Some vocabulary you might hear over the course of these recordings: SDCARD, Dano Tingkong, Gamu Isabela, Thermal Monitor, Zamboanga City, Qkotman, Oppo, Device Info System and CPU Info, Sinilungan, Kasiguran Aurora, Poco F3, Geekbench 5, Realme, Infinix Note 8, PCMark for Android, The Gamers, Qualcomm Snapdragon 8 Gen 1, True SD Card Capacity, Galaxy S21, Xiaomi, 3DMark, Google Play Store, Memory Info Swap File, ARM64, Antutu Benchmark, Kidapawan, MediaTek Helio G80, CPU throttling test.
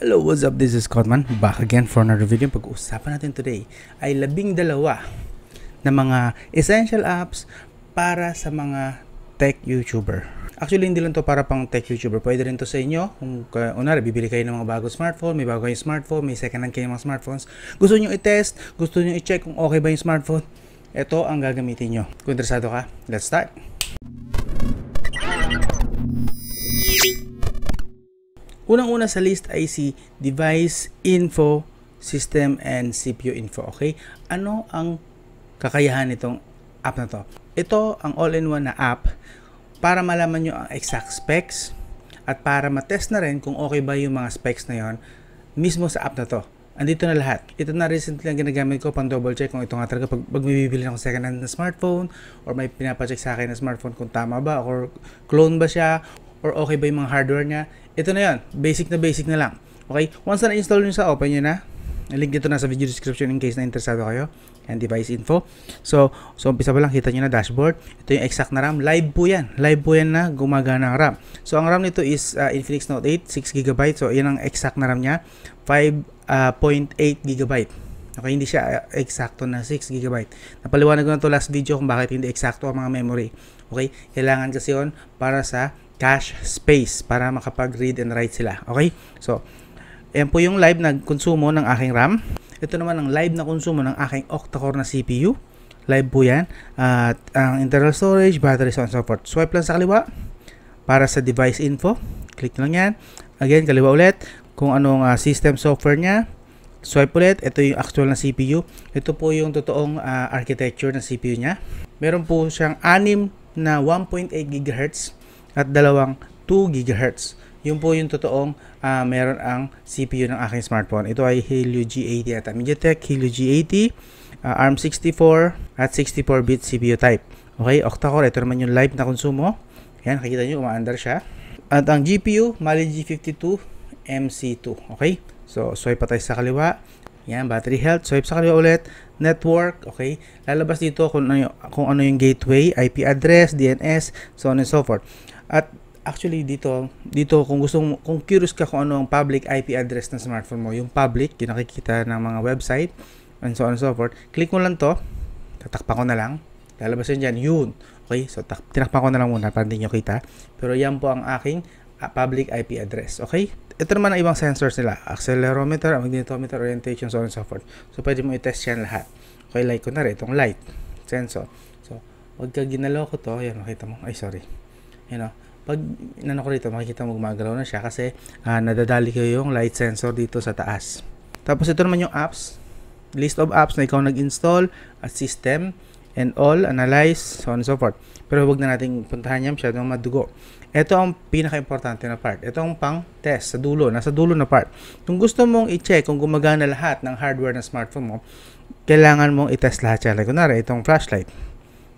Hello, what's up? This is Qkotman, back again for another video. Pag-uusapan natin today ay 12 na mga essential apps para sa mga tech YouTuber. Actually, hindi lang to para pang tech YouTuber. Pwede rin to sa inyo. Kung unari, bibili kayo ng mga bagong smartphone, may bago kayong smartphone, may second hand kayong mga smartphones. Gusto nyo i-test, gusto nyo i-check kung okay ba yung smartphone. Ito ang gagamitin nyo. Kung interesado ka, let's start! Unang-una sa list ay si Device Info System and CPU Info, okay? Ano ang kakayahan nitong app na to? Ito ang all-in-one na app para malaman nyo ang exact specs at para matest na rin kung okay ba yung mga specs na yon mismo sa app na to. Andito na lahat. Ito na recently ang ginagamit ko pang double check kung ito nga talaga pag may bibili ako second hand na smartphone or may pinapacheck sa akin na smartphone kung tama ba or clone ba siya or okay ba yung mga hardware niya. Ito na yun, basic na lang. Okay, once na install nyo sa open nyo na, link dito na sa video description in case na interesado kayo, and device info. So umpisa pa lang, kita nyo na dashboard. Ito yung exact na RAM, live po yan na gumagana ang RAM. So ang RAM nito is Infinix Note 8, 6GB, so yan ang exact na RAM niya, 5.8GB. Okay, hindi siya eksakto na 6GB. Napaliwanag ko na to last video kung bakit hindi eksakto ang mga memory. Okay, kailangan kasi yun para sa cache space para makapag-read and write sila. Okay? So, ayan po yung live na konsumo ng aking RAM. Ito naman ang live na konsumo ng aking octa-core na CPU. Live po yan. At ang internal storage, battery, so on and so forth. Swipe lang sa kaliwa para sa device info. Click lang yan. Again, kaliwa ulit. Kung anong system software niya. Swipe ulit. Ito yung actual na CPU. Ito po yung totoong architecture na CPU niya. Meron po siyang 6 na 1.8 GHz. At dalawang 2 GHz. Yun po yung totoong meron ang CPU ng aking smartphone. Ito ay Helio G80 at MediaTek Helio G80, ARM64 at 64-bit CPU type. Okay, octa-core. Ito naman yung live na konsumo. Ayan, nakikita nyo, umaandar siya. At ang GPU, Mali G52 MC2. Okay, so swipe pa tayo sa kaliwa. Ayan, battery health. Swipe sa kaliwa ulit. Network, okay. Lalabas dito kung ano yung gateway, IP address, DNS, so on and so forth. At actually dito kung curious ka kung ano ang public IP address ng smartphone mo, yung public, yung nakikita ng mga website and so on and so forth, click mo lang to, tatakpan ko na lang, lalabas yun dyan, yun. Okay, so tinakpan ko na lang muna para hindi nyo kita. Pero yan po ang aking public IP address, okay? Ito naman ang ibang sensors nila, accelerometer, magnetometer, orientation, so on and so forth. So pwede mo i-test yan lahat. Okay, like ko na rin, itong light sensor. So, wag ka ginalaw ko to, ayan, makita mo, ay sorry. You know, pag inano ko rito, makikita mo gumagalaw na siya kasi nadadali ko yung light sensor dito sa taas. Tapos ito naman yung apps, list of apps na ikaw nag-install at system and all, analyze, so on and so forth. Pero huwag na natin puntahan niya, masyadong madugo. Ito ang pinaka-importante na part. Ito ang pang-test, sa dulo, nasa dulo na part. Kung gusto mong i-check kung gumagana lahat ng hardware ng smartphone mo, kailangan mong i-test lahat siya. Like, kunwari, itong flashlight.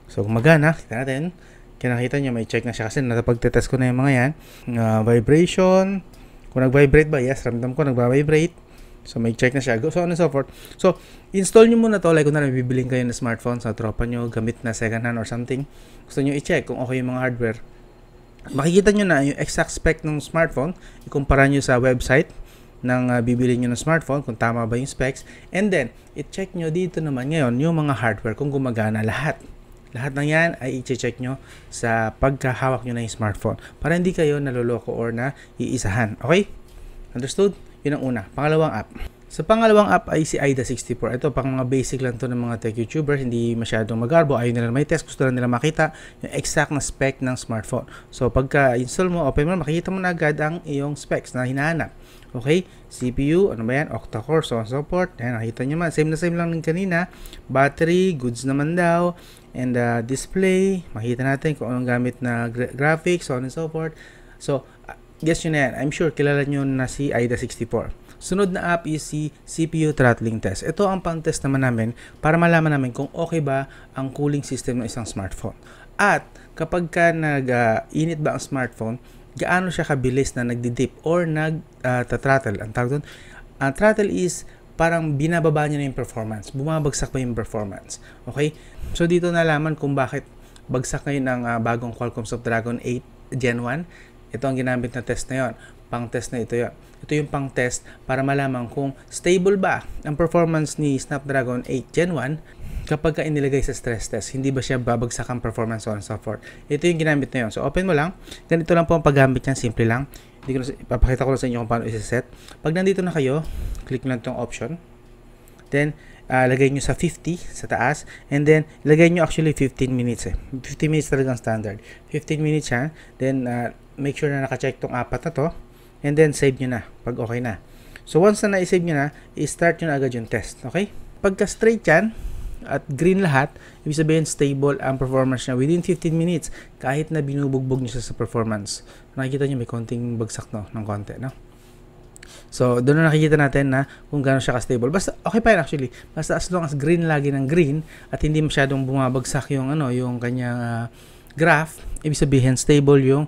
So, gumagana, kita natin. Kinakita nyo, may check na siya kasi natapag-test ko na yung mga yan. Vibration, kung nag-vibrate ba? Yes, ramdam ko, nag-vibrate. So, may check na siya. So, on and so forth. So, install nyo muna to. Like, kung na bibiling kayo ng smartphone sa tropa nyo, gamit na second hand or something. Gusto nyo i-check kung okay yung mga hardware. Makikita nyo na yung exact spec ng smartphone. Ikumpara nyo sa website ng bibili nyo ng smartphone kung tama ba yung specs. And then, i-check nyo dito naman ngayon yung mga hardware kung gumagana lahat. Lahat ng yan ay i-check nyo sa pagkahawak nyo na yung smartphone para hindi kayo naloloko or na iisahan. Okay? Understood? Yun ang una. Pangalawang app. Sa pangalawang app ay si AIDA64. Ito, pang mga basic lang to ng mga tech YouTubers. Hindi masyadong magarbo. Ayaw nila may test. Gusto lang nila makita yung exact na spec ng smartphone. So, pagka-install mo, open mo, makikita mo na agad ang iyong specs na hinahanap. Okay? CPU, ano ba yan? Octa-core, so on and so forth. Ayan, nakikita nyo man. Same na same lang ng kanina. Battery, goods naman daw. And display, makikita natin kung anong gamit na graphics, so on and so forth. So, guess nyo na yan. I'm sure kilala nyo na si AIDA64. Sunod na app is si CPU throttling test. Ito ang pang-test naman namin para malaman namin kung okay ba ang cooling system ng isang smartphone. At kapag ka nag-init ba ang smartphone, gaano siya kabilis na nagdi-dip or nag-throttle. Ang tawag doon, throttle is parang binababa niya na yung performance. Bumabagsak pa yung performance. Okay? So dito nalaman kung bakit bagsak ngayon ang bagong Qualcomm Snapdragon 8 Gen 1. Ito ang ginamit na test na yon pang-test na ito. Ito yung pang-test para malaman kung stable ba ang performance ni Snapdragon 8 Gen 1 kapag ka inilagay sa stress test. Hindi ba siya babagsak ang performance, so on and so forth. Ito yung ginamit na yun. So, open mo lang. Ganito lang po ang paggamit niyan. Simple lang. Papakita ko lang sa inyo kung paano iseset. Pag nandito na kayo, click nyo lang itong option. Then, lagay nyo sa 50 sa taas. And then, lagay nyo actually 15 minutes. 15 minutes talagang standard. 15 minutes yan. Then, make sure na nakacheck tong apat na to. And then, save nyo na. Pag okay na. So, once na na-save nyo na, i-start nyo na agad yung test. Okay? Pagka straight yan, at green lahat, ibig sabihin stable ang performance niya within 15 minutes. Kahit na binubugbog nyo siya sa performance. Nakikita nyo may konting bagsak no, ng konti, no? So, doon na nakikita natin na kung gaano siya ka-stable. Basta, okay pa yun actually. Basta as long as green lagi ng green at hindi masyadong bumabagsak yung, yung kanyang graph, ibig sabihin stable yung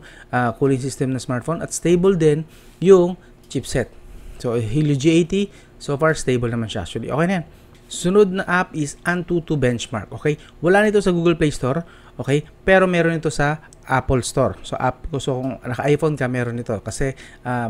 cooling system ng smartphone at stable din yung chipset. So, Helio G80, so far stable naman siya actually. Okay na yan. Sunod na app is Antutu Benchmark. Okay? Wala nito sa Google Play Store. Okay? Pero meron ito sa Apple Store. So, so kung naka-iPhone ka, meron ito. Kasi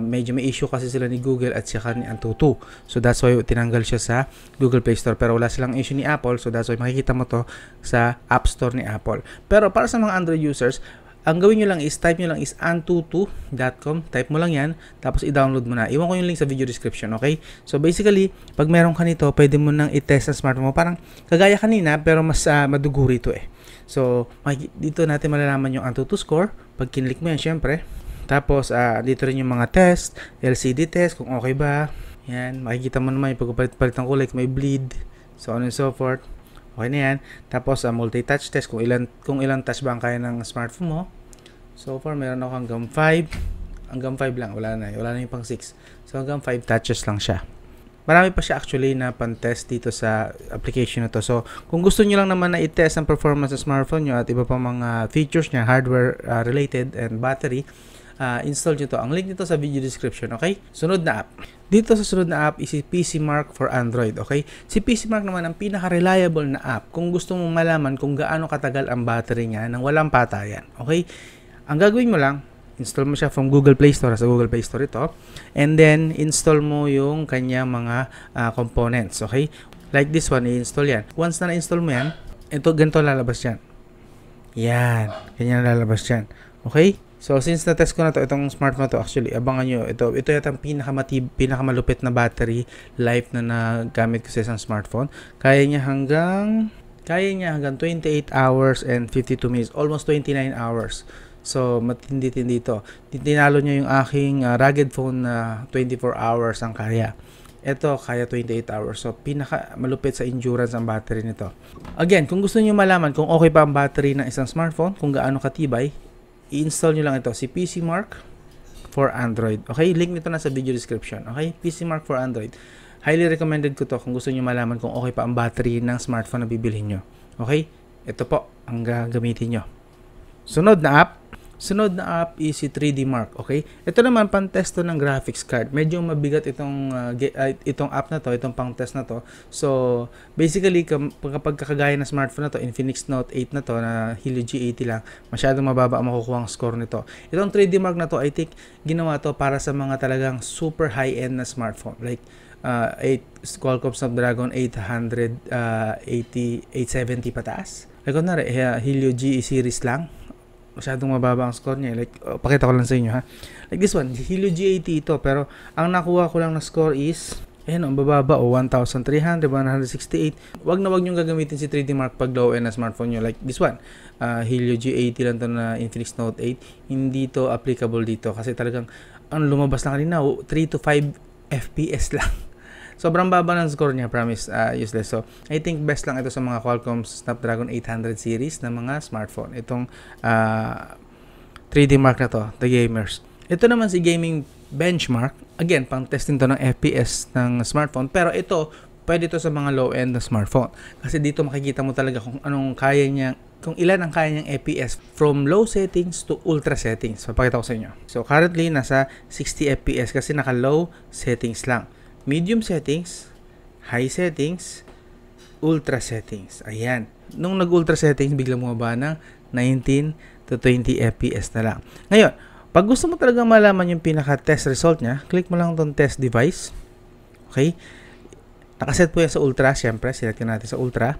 medyo may issue kasi sila ni Google at saka ni Antutu. So, that's why tinanggal siya sa Google Play Store. Pero wala silang issue ni Apple. So, that's why makikita mo to sa App Store ni Apple. Pero para sa mga Android users, ang gawin nyo lang is, type nyo lang is Antutu.com. Type mo lang yan. Tapos i-download mo na. Iwan ko yung link sa video description. Okay? So basically, pag meron ka nito, pwede mo nang i-test ang smartphone mo. Parang kagaya kanina, pero mas maduguri ito eh. So, dito natin malalaman yung Antutu score. Pag kinlik mo yan, syempre. Tapos, dito rin yung mga test. LCD test, kung okay ba. Yan. Makikita mo naman yung pagpapalit-palit ng kulay. May bleed. So on and so forth. Okay na yan. Tapos, multi-touch test. Kung ilan touch ba ang kaya ng smartphone mo. So far, meron ako hanggang 5. Hanggang 5 lang. Wala na. Wala na yung pang 6. So, hanggang 5 touches lang siya. Marami pa siya actually na pan-test dito sa application na to. So, kung gusto nyo lang naman na i-test ang performance ng smartphone nyo at iba pa mga features niya, hardware related and battery, install nyo to. Ang link nito sa video description, okay? Sunod na app. Dito sa sunod na app is si PCMark for Android, okay? Si PCMark naman ang pinaka-reliable na app kung gusto mong malaman kung gaano katagal ang battery niya nang walang patayan, okay? Ang gagawin mo lang, install mo siya from Google Play Store, sa Google Play Store ito, and then install mo yung kanyang mga components, okay? Like this one, i-install yan. Once na na-install mo yan, ito, ganito lalabas yan. Yan, ganyan lalabas yan, okay? So, since na-test ko na to, itong smartphone to, actually, abangan nyo, ito yata ang pinakamalupit na battery life na nagamit ko sa isang smartphone. Kaya niya hanggang 28 hours and 52 minutes, almost 29 hours. So, matindi-tindi ito. Tinalo niya yung aking rugged phone na 24 hours ang kaya. Ito, kaya 28 hours. So, pinakamalupit sa endurance ang battery nito. Again, kung gusto niyo malaman kung okay pa ang battery ng isang smartphone, kung gaano katibay, i-install nyo lang ito, si PCMark for Android. Okay, link nito na sa video description. Okay, PCMark for Android. Highly recommended ko to kung gusto nyo malaman kung okay pa ang battery ng smartphone na bibilhin nyo. Okay, ito po ang gagamitin nyo. Sunod na app is si 3DMark. Okay, ito naman pang-testo ng graphics card. Medyo mabigat itong app na to, itong pang-test na to. So, basically, kapag kakagaya ng smartphone na to, Infinix Note 8 na to, na Helio G80 lang, masyadong mababa ang makukuha ang score nito. Itong 3DMark na to, I think, ginawa to para sa mga talagang super high-end na smartphone. Like, Qualcomm Snapdragon 870 pataas. Like, kunwari, Helio G series lang. Masyadong mababa ang score niya. Like, pakita ko lang sa inyo, ha. Like this one, Helio G80 ito. Pero, ang nakuha ko lang na score is, ang bababa, 1,300, 168. Wag na wag nyo gagamitin si 3DMark pag low-end na smartphone nyo. Like this one, Helio G80 lang ito na Infinix Note 8. Hindi to applicable dito. Kasi talagang, lumabas na kanina, 3 to 5 FPS lang. Sobrang baba ng score niya, promise, useless. So, I think best lang ito sa mga Qualcomm Snapdragon 800 series na mga smartphone. Itong 3DMark na to, The Gamers. Ito naman si Gaming Benchmark. Again, pang-testing to ng FPS ng smartphone. Pero ito, pwede to sa mga low-end na smartphone. Kasi dito makikita mo talaga kung ilan ang kaya niyang FPS from low settings to ultra settings. Papakita ko sa inyo. So, currently, nasa 60 FPS kasi naka-low settings lang. Medium settings, high settings, ultra settings. Ayan. Nung nag-ultra settings, biglang bumaba ng 19 to 20 FPS na lang. Ngayon, Pag gusto mo talaga malaman yung pinaka-test result niya, click mo lang itong test device. Okay? Nakaset po yan sa ultra, syempre. Select natin sa ultra.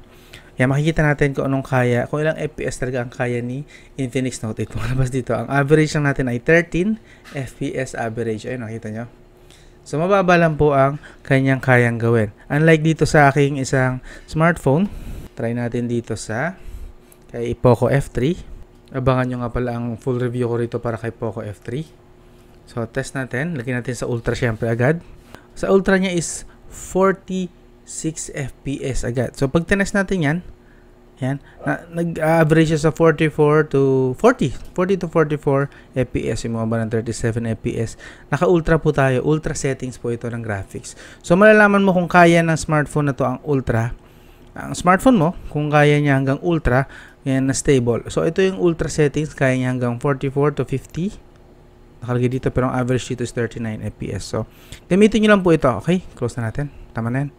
Yan, makikita natin kung anong kaya, kung ilang FPS talaga ang kaya ni Infinix Note 8. Malabas dito, ang average lang natin ay 13 FPS average. Ayun, nakita nyo. So, mababa lang po ang kanyang kayang gawin. Unlike dito sa aking isang smartphone, try natin dito sa kay Poco F3. Abangan nyo nga pala ang full review ko rito para kay Poco F3. So, test natin. Lagyan natin sa Ultra syempre agad. Sa Ultra niya is 46 FPS agad. So, pag tinest natin yan, nag-average siya sa 40 to 44 FPS. Yung mga ba ng 37 FPS. Naka-Ultra po tayo. Ultra settings po ito ng graphics. So, malalaman mo kung kaya ng smartphone na to ang Ultra. Ang smartphone mo, kung kaya niya hanggang Ultra, yan na stable. So, ito yung Ultra settings. Kaya niya hanggang 44 to 50. Nakalagay dito. Pero ang average dito is 39 FPS. So, gamitin nyo lang po ito. Okay? Close na natin. Tama na yan.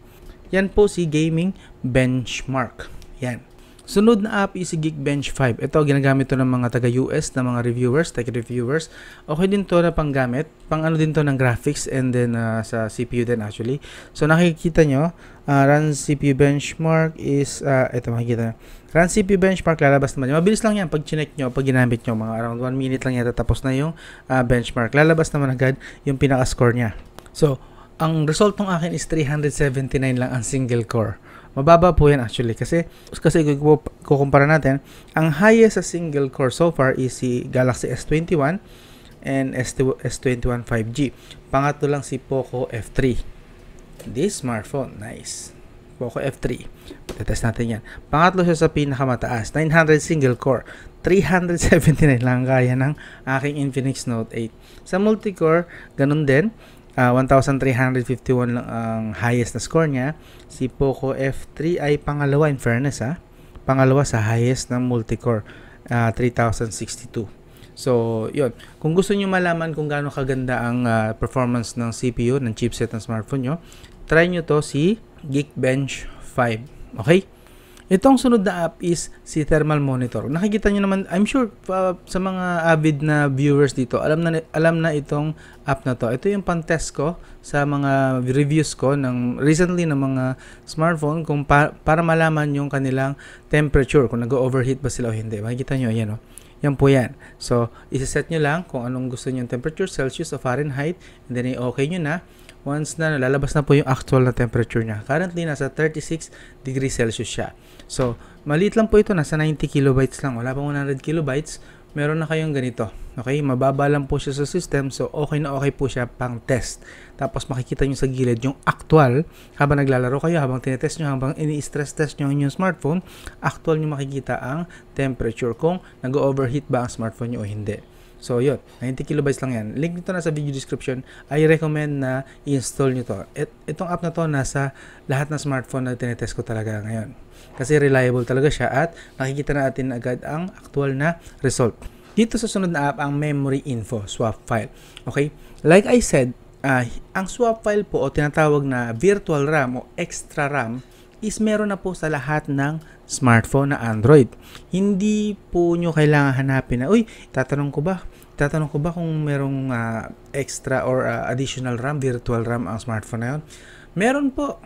Yan po si Gaming Benchmark. Yan. Sunod na app is si Geekbench 5. Ito, ginagamit to ng mga taga-US, ng mga reviewers, tech reviewers. Okay din to na panggamit. Pang ano din to ng graphics and then sa CPU din actually. So, nakikita nyo, run CPU benchmark is, ito makikita nyo. Run CPU benchmark, lalabas naman yun. Mabilis lang yan pag chinek nyo, pag ginamit nyo. Mga around 1 minute lang yata tapos na yung benchmark. Lalabas naman agad yung pinaka-score niya. So, ang result ng akin is 379 lang ang single core. Mababa po yan actually kasi kukumpara natin, ang highest sa single core so far is si Galaxy S21 and S21 5G. Pangatlo lang si Poco F3. This smartphone, nice. Poco F3. Test natin yan. Pangatlo siya sa pinakamataas, 900 single core. 379 lang kaya ng aking Infinix Note 8. Sa multi-core, ganun din. 1,351 lang ang highest na score niya. Si Poco F3 ay pangalawa in fairness ha. Pangalawa sa highest ng multi-core, 3,062. So, yun. Kung gusto niyo malaman kung gaano kaganda ang performance ng CPU, ng chipset ng smartphone nyo, try nyo to si Geekbench 5. Okay? Itong sunod na app is si Thermal Monitor. Nakikita nyo naman, I'm sure sa mga avid na viewers dito, alam na itong app na to. Ito yung pantest ko sa mga reviews ko ng recently ng mga smartphone kung para malaman yung kanilang temperature, kung nag-overheat ba sila o hindi. Makikita nyo, yan o. Yan po yan. So, iseset nyo lang kung anong gusto nyo yung temperature, Celsius o Fahrenheit, and then i-okay nyo na. Once na lalabas na po yung actual na temperature niya. Currently, nasa 36 degrees Celsius siya. So, maliit lang po ito. Nasa 90 kilobytes lang. Wala pang 100 kilobytes. Meron na kayong ganito. Okay? Mababa lang po siya sa system. So, okay na okay po siya pang test. Tapos, makikita nyo sa gilid yung actual. Habang naglalaro kayo, habang tinetest nyo, habang ini-stress test nyo ang inyong smartphone, actual nyo makikita ang temperature kung nag-overheat ba ang smartphone nyo o hindi. So, yun. 90 kilobytes lang yan. Link nito na sa video description. I recommend na i-install nyo to. Itong app na to nasa lahat na smartphone na tinetest ko talaga ngayon. Kasi reliable talaga siya at nakikita natin agad ang actual na result. Dito sa sunod na app, ang Memory Info Swap File. Okay? Like I said, ang swap file po o tinatawag na virtual RAM o extra RAM is meron na po sa lahat ng smartphone na Android. Hindi po nyo kailangan hanapin na, uy, tatanong ko ba kung merong extra or additional RAM, virtual RAM ang smartphone na yun? Meron po.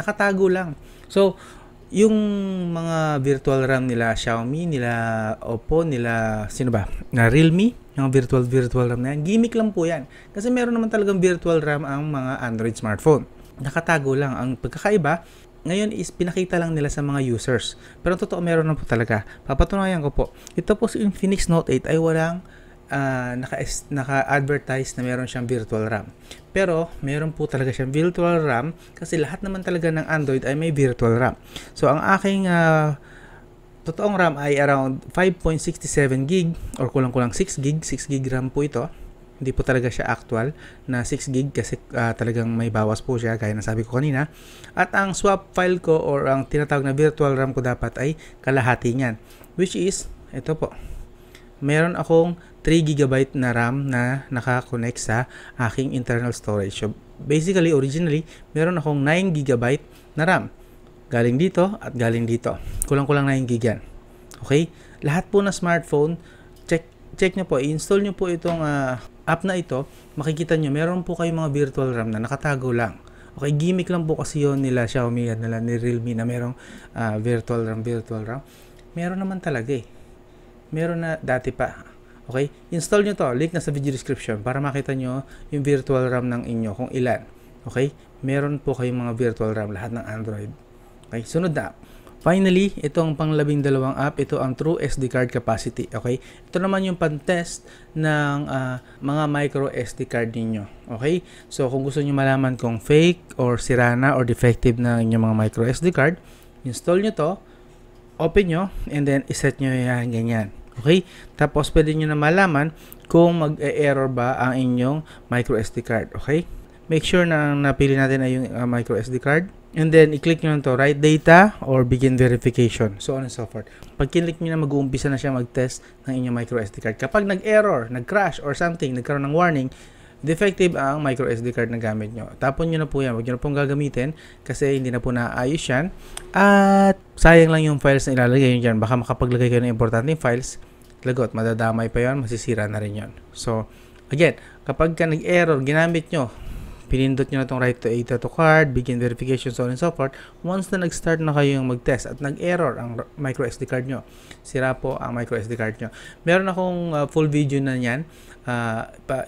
Nakatago lang. So, yung mga virtual RAM nila Xiaomi, nila Oppo, nila sino ba? Na Realme, yung virtual RAM na yan. Gimmick lang po yan. Kasi meron naman talagang virtual RAM ang mga Android smartphone. Nakatago lang. Ang pagkakaiba, ngayon is pinakita lang nila sa mga users. Pero totoo meron na po talaga. Papatunayan ko po. Ito po si Infinix Note 8 ay walang naka-advertise na meron siyang virtual RAM. Pero meron po talaga siyang virtual RAM kasi lahat naman talaga ng Android ay may virtual RAM. So ang aking totoong RAM ay around 5.67 gig or kulang-kulang 6 gig. 6 gig RAM po ito. Hindi po talaga siya actual na 6 gig kasi talagang may bawas po siya gaya ng sabi ko kanina. At ang swap file ko or ang tinatawag na virtual RAM ko dapat ay kalahati niyan. Which is, ito po. Meron akong 3 GB na RAM na naka-connect sa aking internal storage. So basically, originally, meron akong 9 GB na RAM. Galing dito at galing dito. Kulang-kulang 9 GB yan. Okay? Lahat po na smartphone, check check nyo po, i-install nyo po itong app na ito, makikita nyo meron po kayong mga virtual RAM na nakatago lang. Okay, gimmick lang po kasi yun nila Xiaomi at nila ni Realme na merong virtual RAM. Meron naman talaga eh. Meron na dati pa. Okay, install nyo to, link na sa video description para makita nyo yung virtual RAM ng inyo kung ilan. Okay, meron po kayong mga virtual RAM lahat ng Android. Okay, sunod na app. Finally, itong pang-12 app, ito ang True SD Card Capacity, okay? Ito naman yung pan-test ng mga micro SD card ninyo, okay? So, kung gusto nyo malaman kung fake or sirana or defective na inyong mga micro SD card, install nyo to, open nyo, and then iset nyo yan, ganyan, okay? Tapos, pwede nyo na malaman kung mag-error ba ang inyong micro SD card, okay? Make sure na ang napili natin ay yung micro SD card. And then, i-click nyo na ito, write data or begin verification. So on and so forth. Pag kinlik nyo na, mag-uumpisa na siya mag-test ng inyong micro SD card. Kapag nag-error, nag-crash or something, nagkaroon ng warning, defective ang micro SD card na gamit nyo. Tapon nyo na po yan. Huwag nyo na pong gagamitin kasi hindi na po naayos yan. At sayang lang yung files na ilalagay nyo dyan. Baka makapaglagay kayo ng importanteng files, lagot, madadamay pa yan, masisira na rin yan. So, again, kapag ka nag-error, ginamit nyo, pinindot nyo na itong right to AIDA to card, begin verification, so on and so forth. Once na nag-start na kayo yung mag-test at nag-error ang micro SD card nyo, sira po ang micro SD card nyo. Meron akong full video na yan.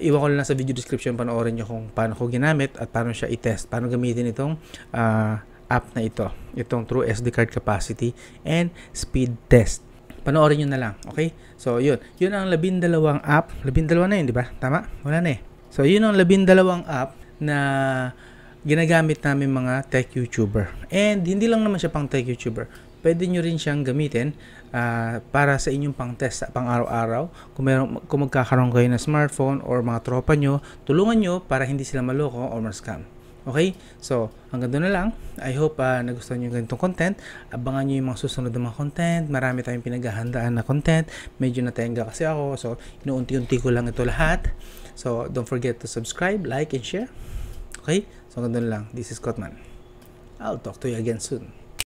Iwan ko lang sa video description, panoorin nyo kung paano ko ginamit at paano siya i-test. Paano gamitin itong app na ito. Itong True SD Card Capacity and Speed Test. Panoorin nyo na lang, okay? So, yun. Yun ang 12 app. 12 na yun, di ba? Tama? Wala na eh. So, yun ang 12 app na ginagamit namin mga tech YouTuber. And hindi lang naman siya pang tech YouTuber. Pwede nyo rin siyang gamitin para sa inyong pang-test, pang araw-araw. Kung magkakaroon kayo ng smartphone or mga tropa nyo, tulungan nyo para hindi sila maloko or ma-scam. Okay? So, hanggang doon na lang. I hope nagustuhan nyo yung ganitong content. Abangan nyo yung mga susunod na mga content. Marami tayong pinaghahandaan na content. Medyo natengga kasi ako. So, inuunti-unti ko lang ito lahat. So, don't forget to subscribe, like, and share. Okay? So, hanggang doon lang. This is Qkotman. I'll talk to you again soon.